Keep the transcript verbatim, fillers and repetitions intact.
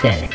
phone.